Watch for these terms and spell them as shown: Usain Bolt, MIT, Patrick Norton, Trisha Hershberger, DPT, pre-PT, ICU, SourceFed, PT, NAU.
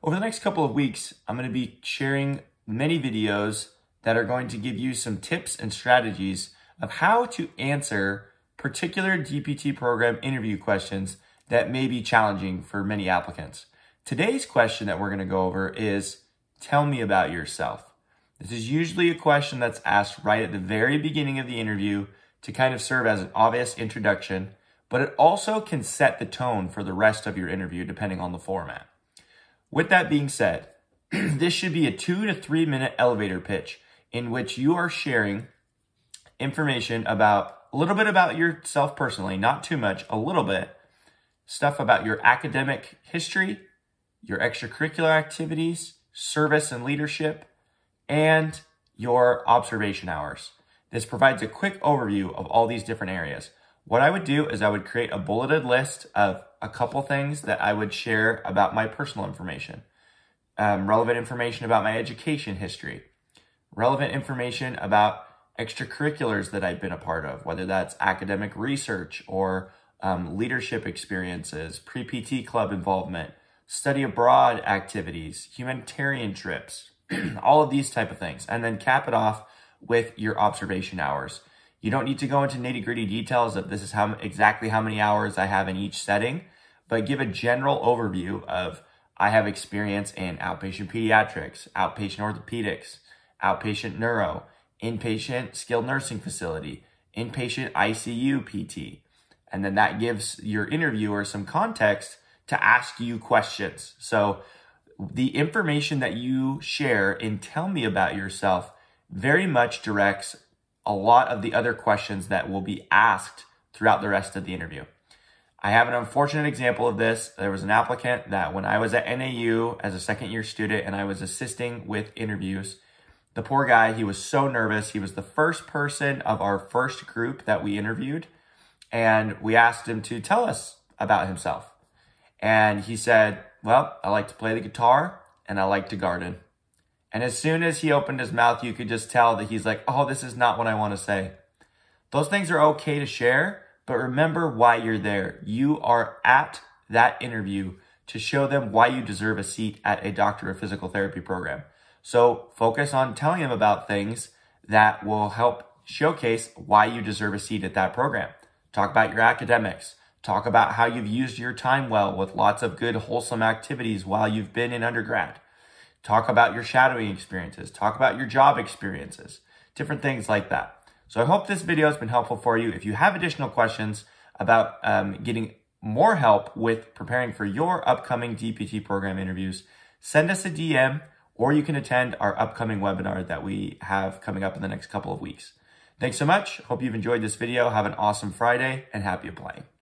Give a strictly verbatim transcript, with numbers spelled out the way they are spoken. Over the next couple of weeks, I'm going to be sharing many videos that are going to give you some tips and strategies of how to answer particular D P T program interview questions that may be challenging for many applicants. Today's question that we're going to go over is, tell me about yourself. This is usually a question that's asked right at the very beginning of the interview to kind of serve as an obvious introduction, but it also can set the tone for the rest of your interview depending on the format. With that being said, this should be a two to three minute elevator pitch in which you are sharing information about a little bit about yourself personally, not too much, a little bit, stuff about your academic history, your extracurricular activities, service and leadership, and your observation hours. This provides a quick overview of all these different areas. What I would do is I would create a bulleted list of a couple things that I would share about my personal information, um, relevant information about my education history, relevant information about extracurriculars that I've been a part of, whether that's academic research or um, leadership experiences, pre-P T club involvement, study abroad activities, humanitarian trips, all of these type of things. And then cap it off with your observation hours. You don't need to go into nitty-gritty details of this is how exactly how many hours I have in each setting, but give a general overview of I have experience in outpatient pediatrics, outpatient orthopedics, outpatient neuro, inpatient skilled nursing facility, inpatient I C U P T. And then that gives your interviewer some context to ask you questions. So the information that you share in tell me about yourself very much directs a lot of the other questions that will be asked throughout the rest of the interview. I have an unfortunate example of this. There was an applicant that when I was at N A U as a second year student and I was assisting with interviews, the poor guy, he was so nervous. He was the first person of our first group that we interviewed, and we asked him to tell us about himself. And he said, well, I like to play the guitar and I like to garden. And as soon as he opened his mouth, you could just tell that he's like, oh, this is not what I want to say. Those things are okay to share, but remember why you're there. You are at that interview to show them why you deserve a seat at a doctor of physical therapy program. So focus on telling them about things that will help showcase why you deserve a seat at that program. Talk about your academics. Talk about how you've used your time well with lots of good, wholesome activities while you've been in undergrad. Talk about your shadowing experiences. Talk about your job experiences, different things like that. So I hope this video has been helpful for you. If you have additional questions about um, getting more help with preparing for your upcoming D P T program interviews, send us a D M, or you can attend our upcoming webinar that we have coming up in the next couple of weeks. Thanks so much. Hope you've enjoyed this video. Have an awesome Friday and happy applying.